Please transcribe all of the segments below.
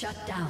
Shut down.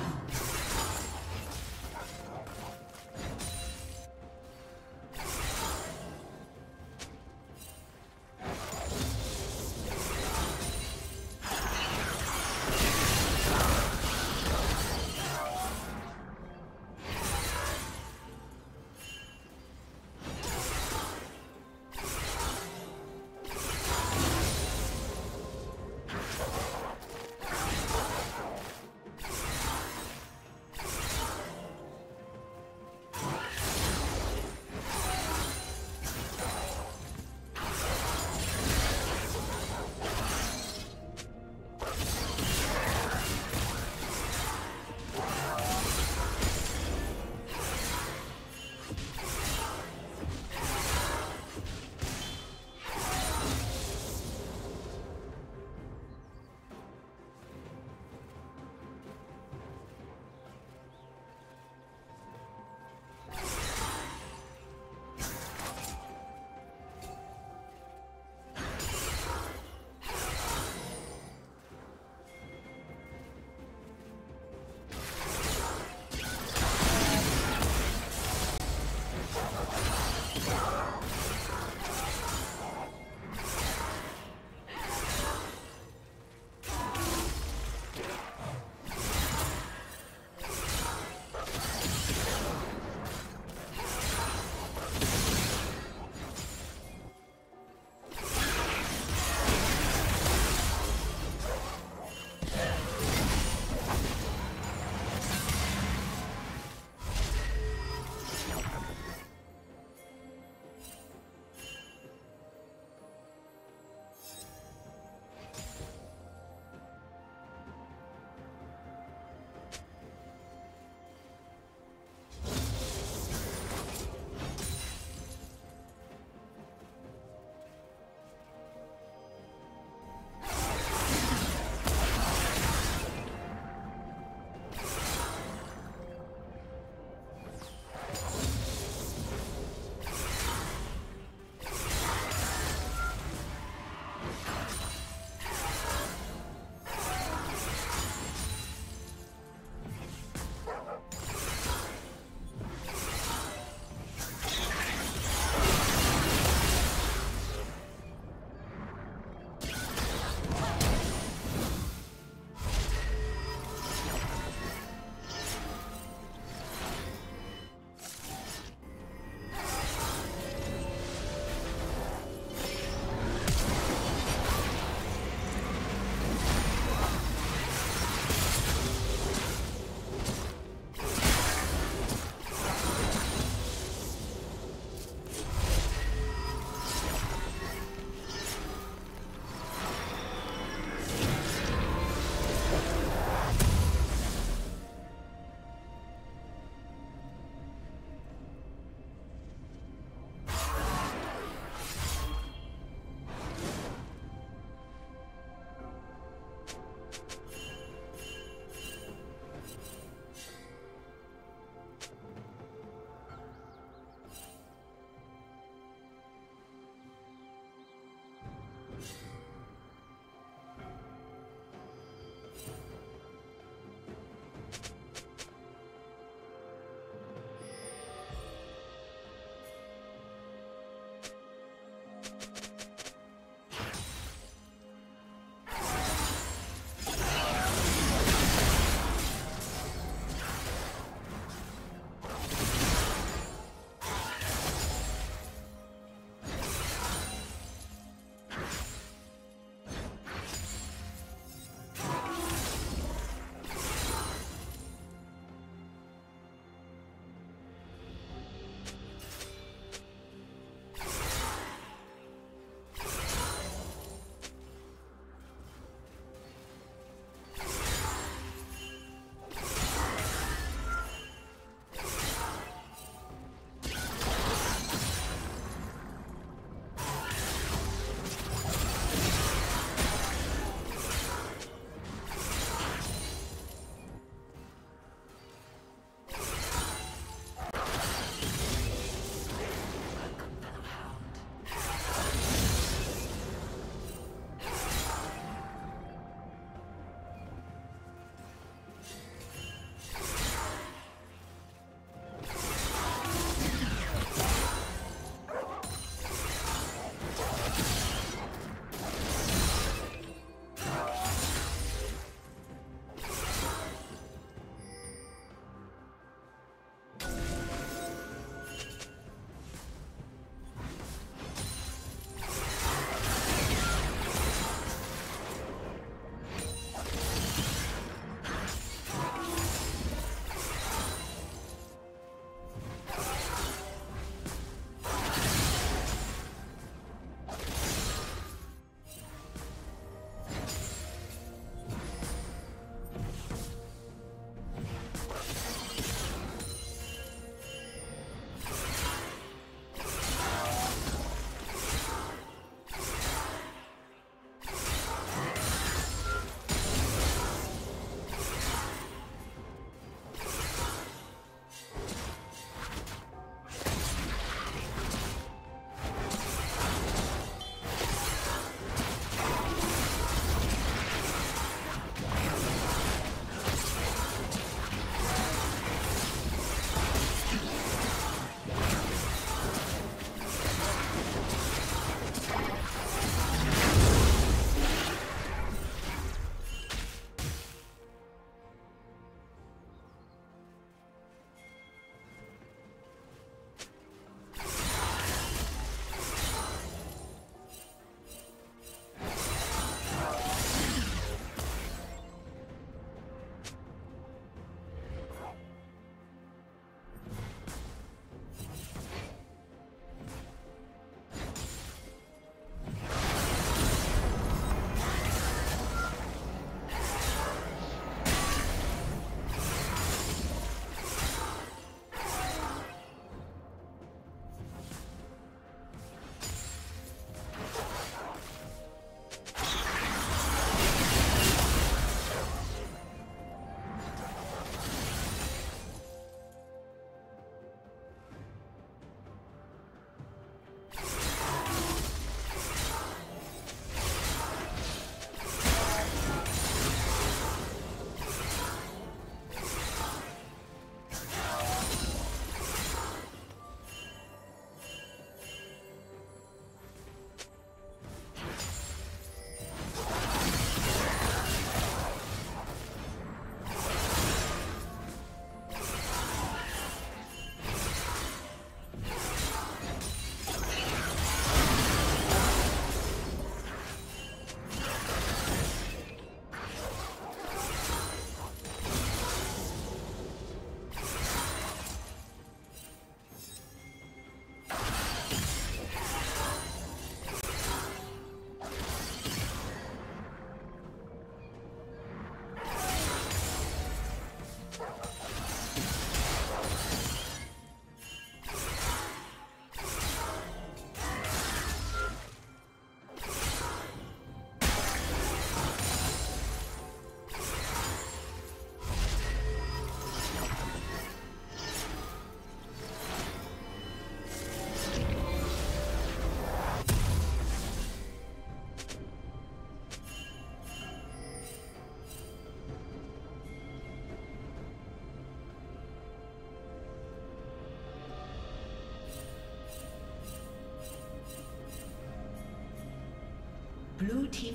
team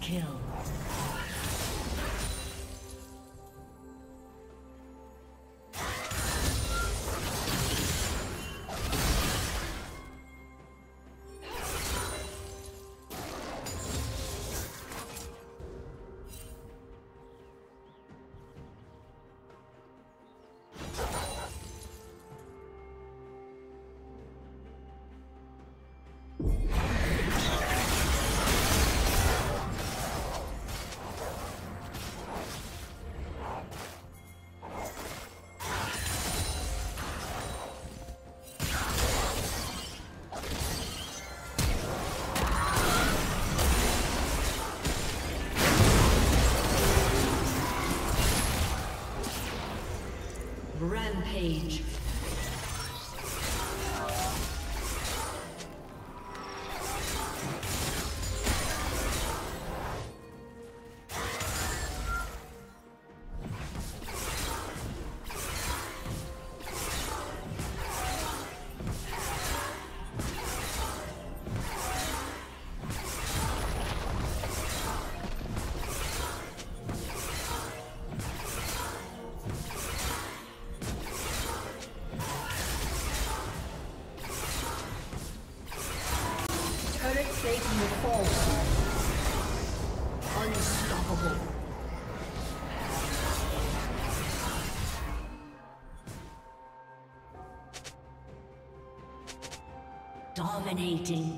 Kill. Page. Dominating.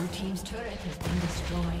Your team's turret has been destroyed.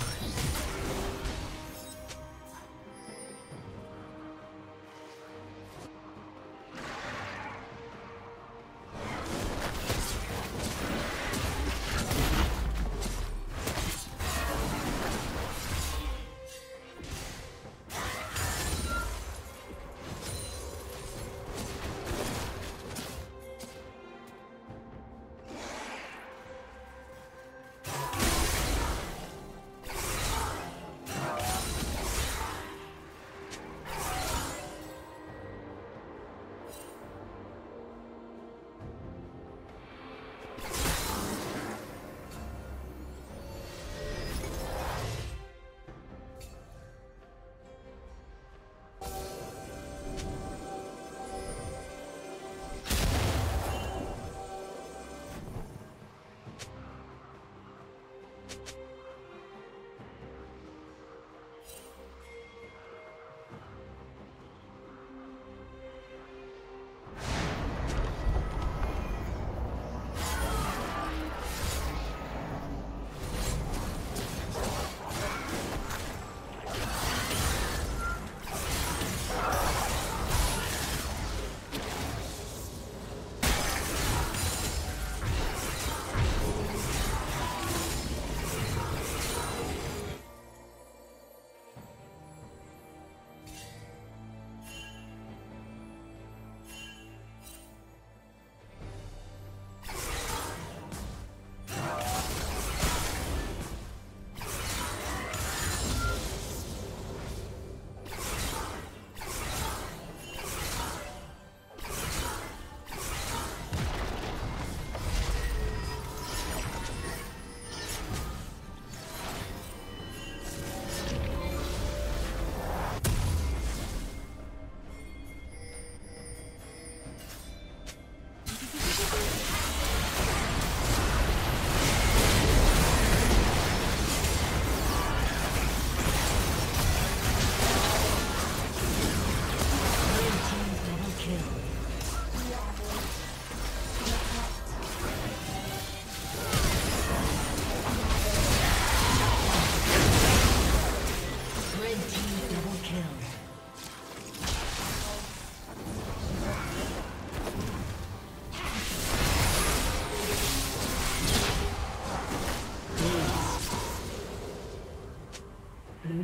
Blue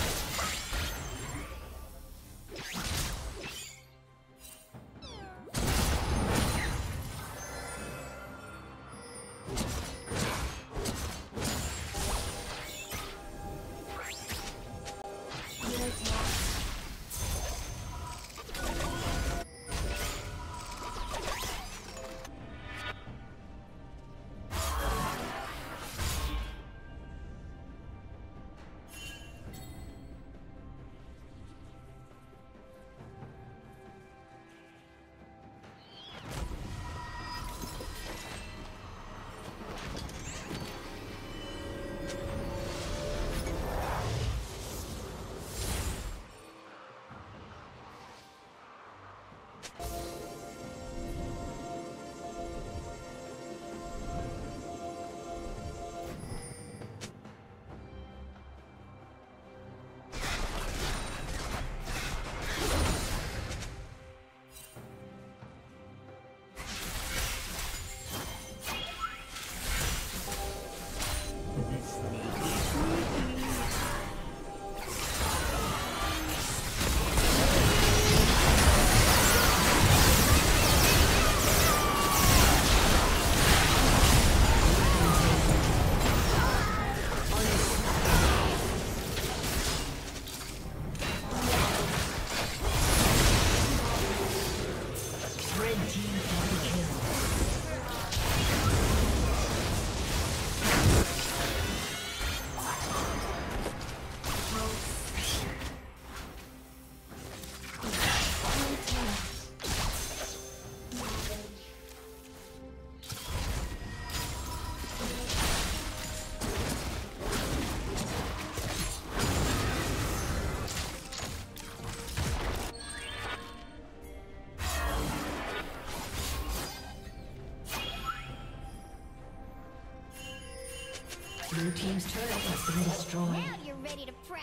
Blue team's turret has been destroyed. Now you're ready to prowl.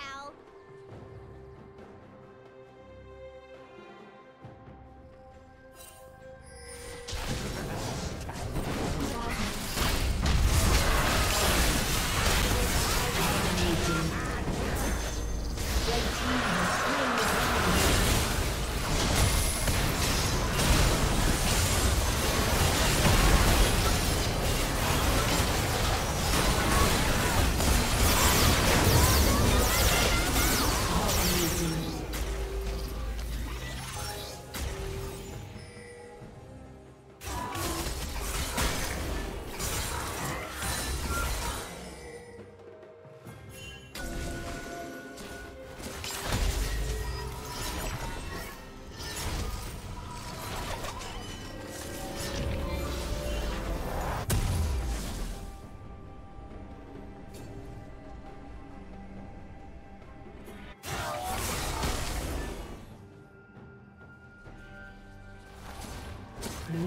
Blue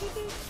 Thank you.